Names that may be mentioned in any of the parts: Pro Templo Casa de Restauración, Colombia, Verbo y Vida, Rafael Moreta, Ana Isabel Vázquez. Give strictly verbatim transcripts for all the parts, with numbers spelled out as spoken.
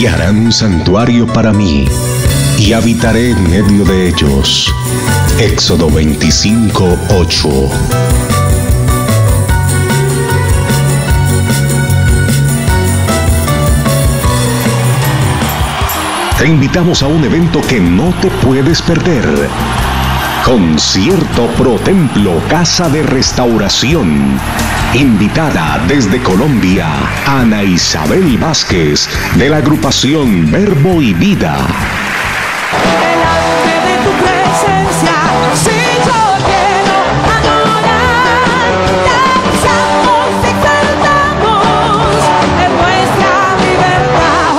y harán un santuario para mí, y habitaré en medio de ellos. Éxodo veinticinco, ocho. Te invitamos a un evento que no te puedes perder. Concierto Pro Templo Casa de Restauración. Invitada desde Colombia, Ana Isabel Vázquez, de la agrupación Verbo y Vida. Delante de tu presencia, si yo quiero adorar, danzamos y cantamos en nuestra libertad. Oh,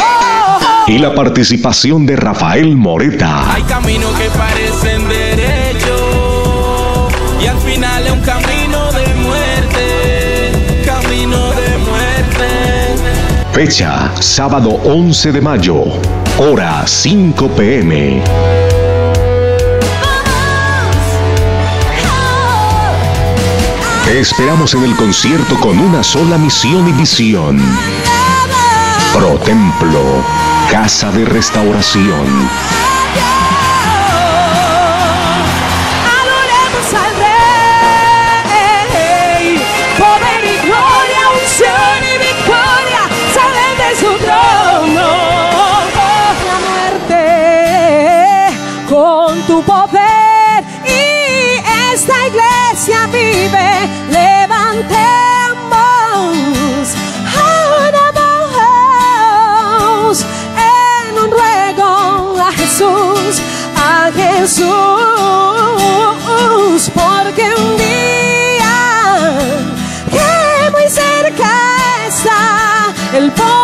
oh. Y la participación de Rafael Moreta. Hay caminos que parecen derechos y al final es un camino de muerte, camino de muerte. Fecha, sábado once de mayo. Hora cinco p m Te esperamos en el concierto con una sola misión y visión. Pro Templo, Casa de Restauración. Adoremos al Rey. Poder y gloria, unción y victoria salen de su trono. Tu poder y esta iglesia vive. Levantemos, adoramos en un ruego a Jesús, a Jesús, porque un día que muy cerca está el poder.